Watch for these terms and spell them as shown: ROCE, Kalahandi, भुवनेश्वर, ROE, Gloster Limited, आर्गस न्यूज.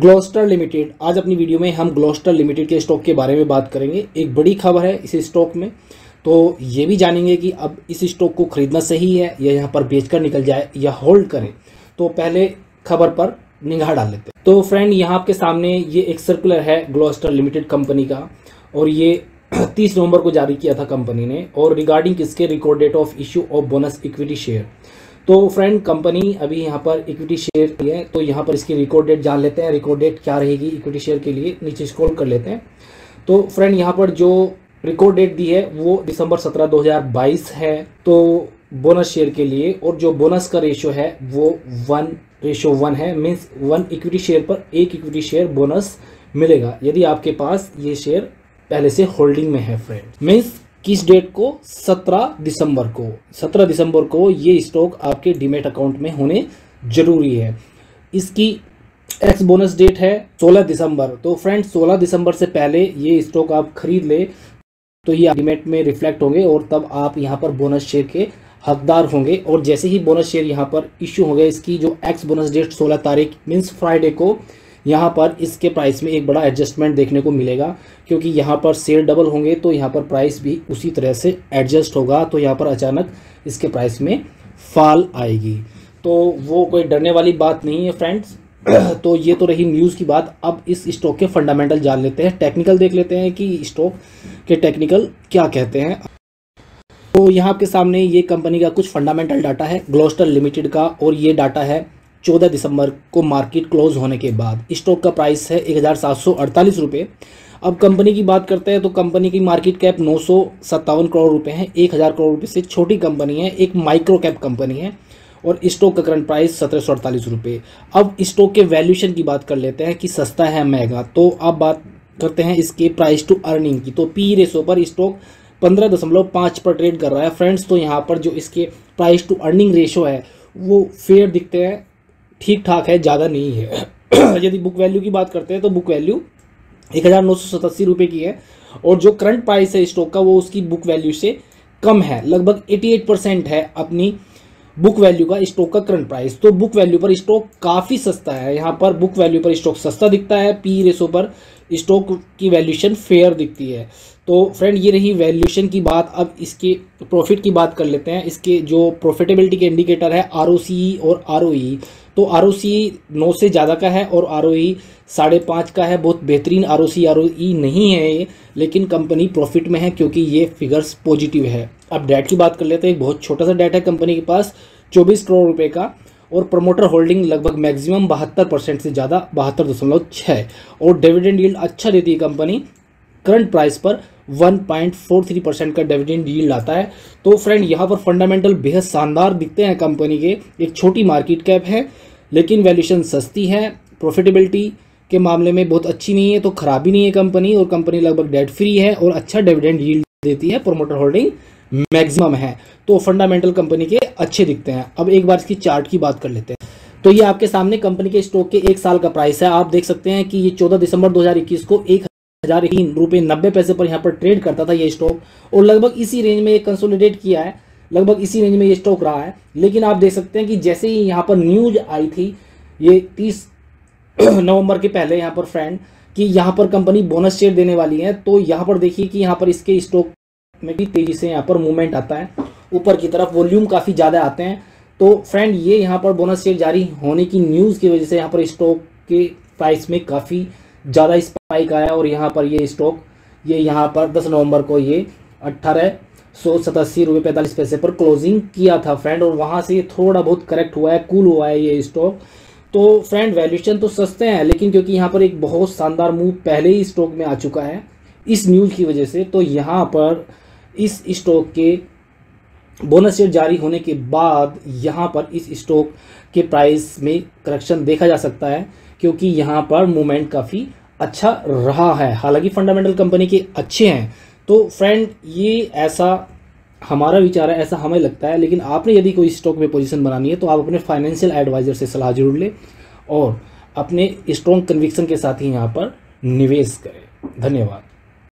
Gloster limited. आज अपनी video में हम ग्लोस्टर लिमिटेड के स्टॉक के बारे में बात करेंगे। एक बड़ी खबर है इस स्टॉक में, तो ये भी जानेंगे कि अब इस स्टॉक को खरीदना सही है या यहाँ पर बेचकर निकल जाए या होल्ड करें। तो पहले खबर पर निगाह डाल लेते हैं। तो फ्रेंड, यहाँ आपके सामने ये एक सर्कुलर है ग्लोस्टर लिमिटेड कंपनी का, और ये 30 नवंबर को जारी किया था कंपनी ने, और रिगार्डिंग किसके record date of issue of bonus equity share. तो फ्रेंड, कंपनी अभी यहाँ पर इक्विटी शेयर है, तो यहाँ पर इसकी रिकॉर्ड डेट जान लेते हैं। रिकॉर्ड डेट क्या रहेगी इक्विटी शेयर के लिए, नीचे स्क्रॉल कर लेते हैं। तो फ्रेंड, यहाँ पर जो रिकॉर्ड डेट दी है वो दिसंबर 17, 2022 है, तो बोनस शेयर के लिए। और जो बोनस का रेशो है वो 1:1 है, मीन्स 1 इक्विटी शेयर पर 1 इक्विटी शेयर बोनस मिलेगा यदि आपके पास ये शेयर पहले से होल्डिंग में है। फ्रेंड, मीन्स किस डेट को? 17 दिसंबर को। 17 दिसंबर को ये स्टॉक आपके डीमेट अकाउंट में होने जरूरी है। इसकी एक्स बोनस डेट है 16 दिसंबर। तो फ्रेंड, 16 दिसंबर से पहले ये स्टॉक आप खरीद ले तो ये डीमेट में रिफ्लेक्ट होंगे, और तब आप यहाँ पर बोनस शेयर के हकदार होंगे। और जैसे ही बोनस शेयर यहाँ पर इश्यू होगा, इसकी जो एक्स बोनस डेट 16 तारीख मीन्स फ्राइडे को, यहाँ पर इसके प्राइस में एक बड़ा एडजस्टमेंट देखने को मिलेगा, क्योंकि यहाँ पर शेयर डबल होंगे तो यहाँ पर प्राइस भी उसी तरह से एडजस्ट होगा। तो यहाँ पर अचानक इसके प्राइस में फाल आएगी, तो वो कोई डरने वाली बात नहीं है फ्रेंड्स। तो ये तो रही न्यूज़ की बात। अब इस स्टॉक के फंडामेंटल जान लेते हैं, टेक्निकल देख लेते हैं कि स्टॉक के टेक्निकल क्या कहते हैं। तो यहाँ आपके सामने ये कंपनी का कुछ फंडामेंटल डाटा है ग्लोस्टर लिमिटेड का, और ये डाटा है 14 दिसंबर को मार्केट क्लोज होने के बाद। स्टॉक का प्राइस है 1748 रुपये। अब कंपनी की बात करते हैं तो कंपनी की मार्केट कैप 957 करोड़ रुपए है। 1000 करोड़ रुपए से छोटी कंपनी है, एक माइक्रो कैप कंपनी है, और स्टॉक का करंट प्राइस 1748 रुपये। अब स्टॉक के वैल्यूशन की बात कर लेते हैं कि सस्ता है महंगा। तो अब बात करते हैं इसके प्राइस टू अर्निंग की। तो पी रेशो पर स्टॉक 15.5 पर ट्रेड कर रहा है फ्रेंड्स। तो यहाँ पर जो इसके प्राइस टू अर्निंग रेशो है वो फेयर दिखते हैं, ठीक ठाक है, ज़्यादा नहीं है। यदि बुक वैल्यू की बात करते हैं तो बुक वैल्यू 1987 रुपये की है, और जो करंट प्राइस है स्टॉक का वो उसकी बुक वैल्यू से कम है, लगभग 88% है अपनी बुक वैल्यू का स्टॉक का करंट प्राइस। तो बुक वैल्यू पर स्टॉक काफ़ी सस्ता है, यहाँ पर बुक वैल्यू पर स्टॉक सस्ता दिखता है, पी रेशो पर स्टॉक की वैल्यूशन फेयर दिखती है। तो फ्रेंड, ये रही वैल्यूशन की बात। अब इसके प्रॉफिट की बात कर लेते हैं। इसके जो प्रॉफिटेबिलिटी के इंडिकेटर है ROCE और ROE। तो ROCE 9 से ज़्यादा का है और ROE 5.5 का है। बहुत बेहतरीन ROCE नहीं है ये, लेकिन कंपनी प्रॉफिट में है क्योंकि ये फिगर्स पॉजिटिव है। अब डेट की बात कर लेते हैं। एक बहुत छोटा सा डेट है कंपनी के पास, 24 करोड़ रुपए का, और प्रमोटर होल्डिंग लगभग मैक्सिमम 72% से ज़्यादा, 72.6, और डिविडेंड यील्ड अच्छा देती है कंपनी। करंट प्राइस पर 1.43% का डिविडेंड यील्ड आता है। तो फ्रेंड, यहाँ पर फंडामेंटल बेहद शानदार दिखते हैं कंपनी के। एक छोटी मार्केट कैप है लेकिन वैल्यूशन सस्ती है, प्रॉफिटेबिलिटी के मामले में बहुत अच्छी नहीं है, तो खराबी नहीं है कंपनी, और कंपनी लगभग डेट फ्री है और अच्छा डिविडेंड यील्ड देती है, प्रमोटर होल्डिंग मैक्सिमम है। तो फंडामेंटल कंपनी के अच्छे दिखते हैं। अब एक बार इसकी चार्ट की बात कर लेते हैं। तो ये आपके सामने कंपनी के स्टॉक के एक साल का प्राइस है। आप देख सकते हैं कि ये 14 दिसंबर 2021 को 1000 रुपये 90 पैसे पर यहाँ पर ट्रेड करता था ये स्टॉक, और लगभग इसी रेंज में ये कंसोलिडेट किया है, लगभग इसी रेंज में ये स्टॉक रहा है। लेकिन आप देख सकते हैं कि जैसे ही यहाँ पर न्यूज आई थी ये 30 नवंबर के पहले यहाँ पर फ्रेंड, कि यहाँ पर कंपनी बोनस शेयर देने वाली है, तो यहाँ पर देखिए कि यहाँ पर इसके स्टॉक में भी तेजी से यहाँ पर मूवमेंट आता है ऊपर की तरफ, वॉल्यूम काफ़ी ज़्यादा आते हैं। तो फ्रेंड, ये यहाँ पर बोनस शेयर जारी होने की न्यूज़ की वजह से यहाँ पर स्टॉक के प्राइस में काफ़ी ज़्यादा स्पाइक आया, और यहाँ पर ये स्टॉक ये यहाँ पर 10 नवंबर को ये 1887.45 रुपये पर क्लोजिंग किया था फ्रेंड, और वहाँ से थोड़ा बहुत करेक्ट हुआ है, कूल हुआ है ये स्टॉक। तो फ्रेंड, वैल्यूएशन तो सस्ते हैं, लेकिन क्योंकि यहाँ पर एक बहुत शानदार मूव पहले ही स्टॉक में आ चुका है इस न्यूज़ की वजह से, तो यहाँ पर इस स्टॉक के बोनस शेयर जारी होने के बाद यहाँ पर इस स्टॉक के प्राइस में करेक्शन देखा जा सकता है, क्योंकि यहाँ पर मूवमेंट काफ़ी अच्छा रहा है, हालांकि फंडामेंटल कंपनी के अच्छे हैं। तो फ्रेंड, ये ऐसा हमारा विचार है, ऐसा हमें लगता है, लेकिन आपने यदि कोई स्टॉक में पोजीशन बनानी है तो आप अपने फाइनेंशियल एडवाइज़र से सलाह जरूर लें और अपने स्ट्रॉन्ग कन्विक्शन के साथ ही यहाँ पर निवेश करें। धन्यवाद।